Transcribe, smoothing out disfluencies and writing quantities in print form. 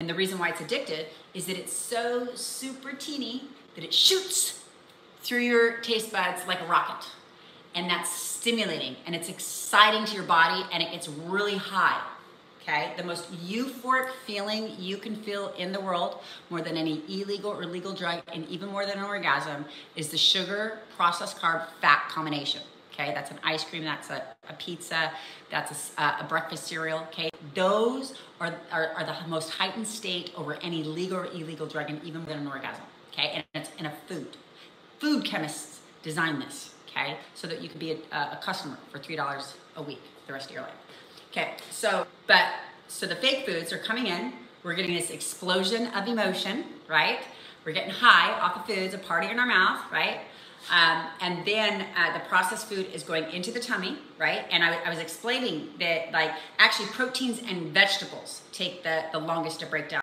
And the reason why it's addicted is that it's so super teeny that it shoots through your taste buds like a rocket. And that's stimulating and it's exciting to your body and it gets really high, okay? The most euphoric feeling you can feel in the world, more than any illegal or legal drug and even more than an orgasm, is the sugar, processed carb, fat combination, okay? That's an ice cream, that's a pizza, that's a breakfast cereal, okay? Those are the most heightened state over any legal or illegal drug and even more than an orgasm, okay? And it's in a food. Food chemists designed this. Okay, so that you could be a customer for $3 a week the rest of your life. Okay, so the fake foods are coming in. We're getting this explosion of emotion, right? We're getting high off the foods, a party in our mouth, right? And then the processed food is going into the tummy, right? And I was explaining that, like, actually proteins and vegetables take the longest to break down.